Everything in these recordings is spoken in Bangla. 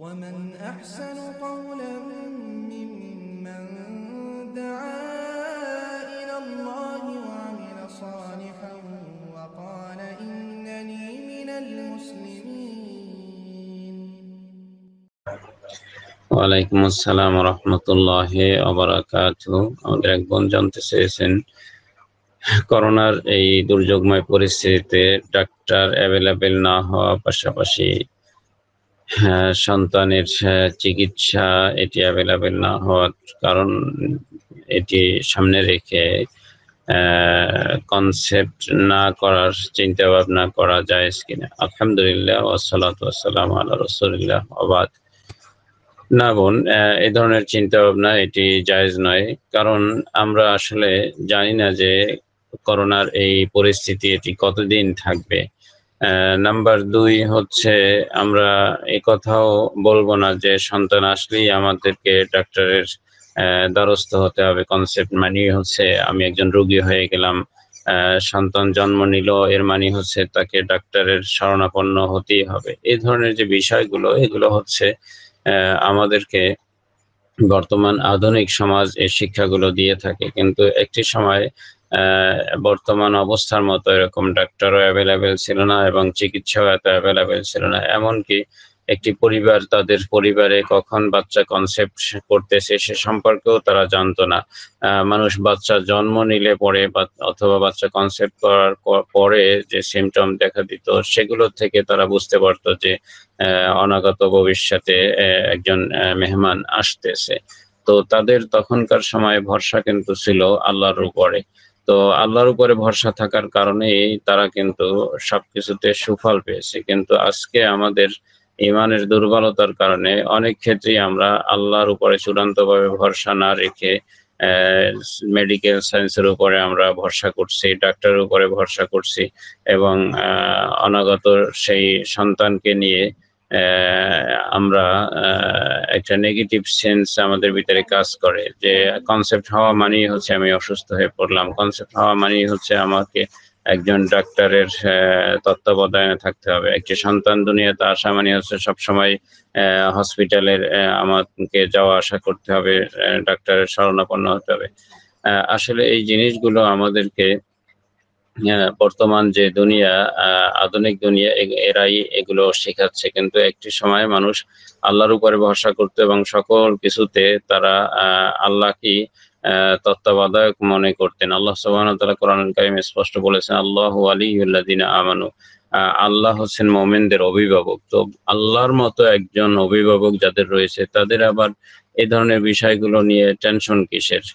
ومن أحسن قولا ممن دعا إلى الله وعمل صالحا وقال إنني من المسلمين. ওয়ালাইকুম আসসালাম ওয়া রাহমাতুল্লাহি ওয়া বারাকাতুহু। আমাদের এক বোন জানতে চেয়েছেন, করোনার এই দুর্যোগময় পরিস্থিতিতে ডাক্তার অ্যাভেলেবেল না হওয়া পাশাপাশি সন্তানের চিকিৎসা এটি অ্যাভেলেবেল না হওয়ার কারণ এটি সামনে রেখে কনসেপ্ট না করার চিন্তা ভাবনা করা যায় কিনা? আলহামদুলিল্লাহ, ওয়াসসালাতু ওয়াসসালামু আলা রাসূলিল্লাহ। আবাদ না বোন, এই ধরনের চিন্তা ভাবনা এটি জায়েজ নয়, কারণ আমরা আসলে জানি না যে করোনার এই পরিস্থিতি এটি কতদিন থাকবে। নাম্বার 2 হচ্ছে, আমরা একথাও বলবো না যে সন্তান আসলেই আমাদেরকে ডাক্তারের দ্বারস্থ হতে হবে। কনসেপ্ট মানে হচ্ছে আমি একজন রোগী হয়ে গেলাম, সন্তান জন্ম নিল, এর মানে হচ্ছে তাকে ডাক্তারের শরণাপন্ন হতেই হবে। এই ধরনের যে বিষয়গুলো, এগুলো হচ্ছে আমাদেরকে বর্তমান আধুনিক সমাজ এই শিক্ষাগুলো দিয়ে থাকে, কিন্তু একটি সময় বর্তমান অবস্থার মতো এরকম ডাক্তারও অ্যাভেলেবেল ছিল না এবং চিকিৎসাও এত অ্যাভেলেবেল ছিল না। এমনকি একটি পরিবার, তাদের পরিবারে কখন বাচ্চা কনসেপ্ট করতেছে সে সম্পর্কেও তারা জানতো না। মানুষ বাচ্চা জন্ম নিলে পরে অথবা বাচ্চা কনসেপ্ট করার পরে যে সিমটম দেখা দিত সেগুলো থেকে তারা বুঝতে পারত যে অনাগত ভবিষ্যতে একজন মেহমান আসতেছে। তো তাদের তখনকার সময় ভরসা কিন্তু ছিল আল্লাহর উপরে। তো আল্লাহর উপরে ভরসা থাকার কারণেই তারা কিন্তু সবকিছুতে সুফল পেয়েছে। কিন্তু আজকে আমাদের ইমানের দুর্বলতার কারণে অনেক ক্ষেত্রেই আমরা আল্লাহর উপরে চূড়ান্তভাবে ভরসা না রেখে মেডিকেল সায়েন্সের উপরে আমরা ভরসা করছি, ডাক্তারের উপরে ভরসা করছি, এবং অনাগত সেই সন্তানকে নিয়ে আমরা একটা নেগেটিভ সেন্স আমাদের ভিতরে কাজ করে যে কনসেপ্ট হওয়া মানেই হচ্ছে আমি অসুস্থ হয়ে পড়লাম, কনসেপ্ট হওয়া মানেই হচ্ছে আমাকে একজন ডাক্তারের তত্ত্বাবধানে থাকতে হবে, একটি সন্তান দুনিয়াতে আসা মানে হচ্ছে সবসময় হসপিটালের আমাকে যাওয়া আসা করতে হবে, ডাক্তারের শরণাপন্ন হতে হবে। আসলে এই জিনিসগুলো আমাদেরকে বর্তমান যে দুনিয়া, আধুনিক দুনিয়া, এরাই এগুলো শেখাচ্ছে। কিন্তু একটি সময় মানুষ আল্লাহর উপরে ভরসা করতো এবং সকল কিছুতে তারা আল্লাহকে তত্ত্বাবধায়ক মনে করতেন। আল্লাহ সুবহানাহু ওয়া তাআলা কোরআনুল কারীমে স্পষ্ট বলেছেন, আল্লাহু ওয়ালিয়ুল লাযিনা আমানু, আল্লাহ হচ্ছেন মুমিনদের অভিভাবক। তো আল্লাহর মতো একজন অভিভাবক যাদের রয়েছে তাদের আবার এই ধরনের বিষয়গুলো নিয়ে টেনশন কিসের?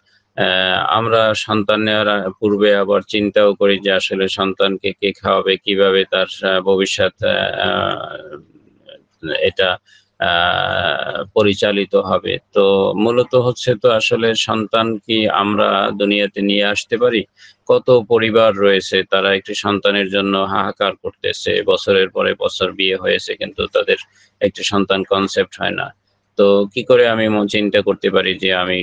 আমরা সন্তান নেওয়ার পূর্বে আবার চিন্তাও করি যে আসলে সন্তানকে কে খাওয়াবে, কিভাবে তার ভবিষ্যৎ এটা পরিচালিত হবে। তো মূলত হচ্ছে তো আসলে সন্তান কি আমরা দুনিয়াতে নিয়ে আসতে পারি? কত পরিবার রয়েছে তারা একটি সন্তানের জন্য হাহাকার করতেছে, বছরের পরে বছর বিয়ে হয়েছে কিন্তু তাদের একটি সন্তান কনসেপ্ট হয় না। তো কি করে আমি চিন্তা করতে পারি যে আমি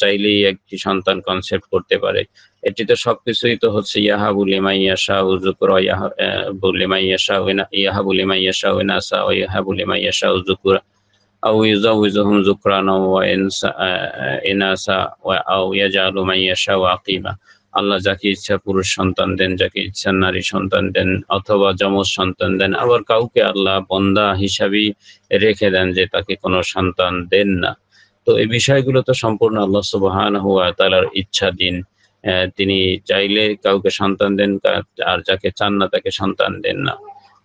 চাইলেই একটি সন্তান কনসেপ্ট করতে পারে? এটি তো সবকিছুই তো হচ্ছে ইয়াহাবু লিমাইয়াশাউ যুকুরা ইয়াহাবু লিমাইয়াশাউ ইনাসা ওয়া ইয়াহাবু লিমাইয়াশাউ যুকুরা আও ইয়াজাউযুহুম যুকরানা ওয়া ইনাসা ওয়া আও ইয়াজালু মাইয়াশাউ আকিমা। আল্লাহ যাকে ইচ্ছা পুরুষ সন্তান দেন, যাকে ইচ্ছা নারী সন্তান দেন, অথবা যমজ সন্তান দেন। আবার কাউকে আল্লাহ বন্দা হিসাবেই রেখে দেন যে তাকে কোনো সন্তান দেন না। তো এই বিষয়গুলো তো সম্পূর্ণ আল্লাহ সুবহানাহু ওয়া তাআলার ইচ্ছাধীন। তিনি চাইলে কাউকে সন্তান দেন, আর যাকে চান না তাকে সন্তান দেন না।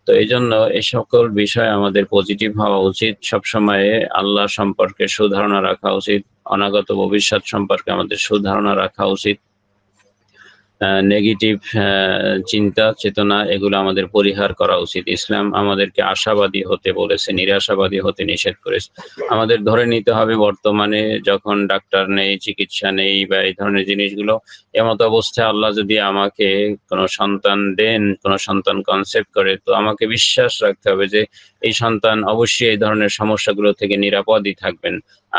তো এই জন্য এই সকল বিষয় আমাদের পজিটিভ হওয়া উচিত, সবসময়ে আল্লাহ সম্পর্কে সুধারণা রাখা উচিত, অনাগত ভবিষ্যৎ সম্পর্কে আমাদের সুধারণা রাখা উচিত, নেগেটিভ চিন্তা চেতনা এগুলো আমাদের পরিহার করা উচিত। ইসলাম আমাদেরকে আশাবাদী হতে বলেছে, নিরাশাবাদী হতে নিষেধ করেছে। আমাদের ধরে নিতে হবে বর্তমানে যখন ডাক্তার নেই, চিকিৎসা নেই বা এই ধরনের জিনিসগুলো, এমত অবস্থায় আল্লাহ যদি আমাকে কোনো সন্তান দেন, কোনো সন্তান কনসেপ্ট করে, তো আমাকে বিশ্বাস রাখতে হবে যে এই সন্তান অবশ্যই এই ধরনের সমস্যাগুলো থেকে নিরাপদই থাকবেন।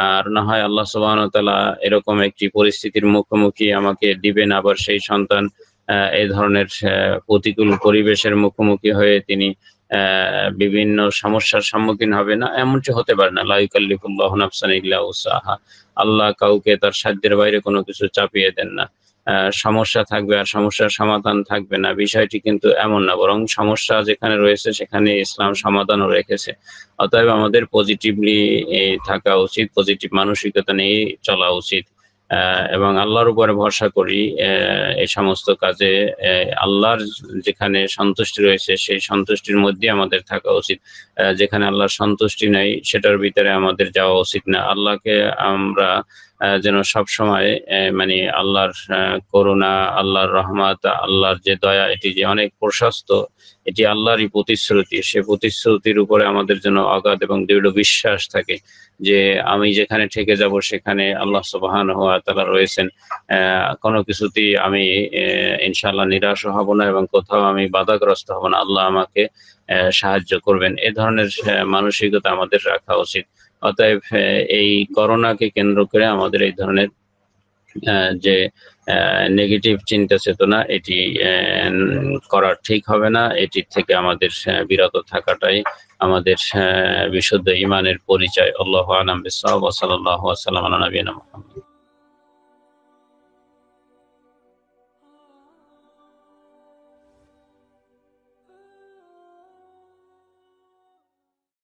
আর না হয় আল্লাহ সুবহানাহু ওয়া তাআলা এরকম একটি পরিস্থিতির মুখোমুখি আমাকে দিবেন, আবার সেই সন্তান এই ধরনের প্রতিকূল পরিবেশের মুখোমুখি হয়ে তিনি বিভিন্ন সমস্যার সম্মুখীন হবে না, এমনটি হতে পারে না। লা ইউকাল্লিফুল্লাহু নাফসান ইল্লা উসআহা, আল্লাহ কাউকে তার সাধ্যের বাইরে কোনো কিছু চাপিয়ে দেন না। সমস্যা থাকবে আর সমস্যার সমাধান থাকবে না, বিষয়টি কিন্তু এমন না, বরং সমস্যা যেখানে রয়েছে সেখানে ইসলাম সমাধানও রেখেছে। অতএব আমাদের পজিটিভলি থাকা উচিত, পজিটিভ মানসিকতা নিয়ে চলা উচিত এবং আল্লাহর উপরে ভরসা করি। এই সমস্ত কাজে আল্লাহর যেখানে সন্তুষ্টি রয়েছে সেই সন্তুষ্টির মধ্যে আমাদের থাকা উচিত, যেখানে আল্লাহর সন্তুষ্টি নেই সেটার ভিতরে আমাদের যাওয়া উচিত না। আল্লাহকে আমরা যেন সবসময় মানে আল্লাহর করুণা, আল্লাহর রহমত, আল্লাহর যে দয়া, এটি যে অনেক প্রশস্ত, এটি আল্লাহরই প্রতিশ্রুতি, সে প্রতিশ্রুতির উপরে আমাদের যেন অগাধ এবং দৃঢ় বিশ্বাস থাকে যে আমি যেখানে ঠেকে যাব সেখানে আল্লাহ সুবহানাহু ওয়া তাআলা রয়েছেন। কোনো কিছুতেই আমি ইনশাআল্লাহ নিরাশ হব না এবং কোথাও আমি বাধাগ্রস্ত হব না, আল্লাহ আমাকে সাহায্য করবেন। এ ধরনের মানসিকতা আমাদের রাখা উচিত। অতএব এই করোনাকে কেন্দ্র করে আমাদের এই ধরনের যে নেগেটিভ চিন্তা চেতনা, এটি করা ঠিক হবে না। এটি থেকে আমাদের বিরত থাকাটাই আমাদের বিশুদ্ধ ইমানের পরিচয়। আল্লাহু আ'লাম বিস-সাওয়াব ওয়া সাল্লাল্লাহু আলা নবিয়িনা মুহাম্মদ।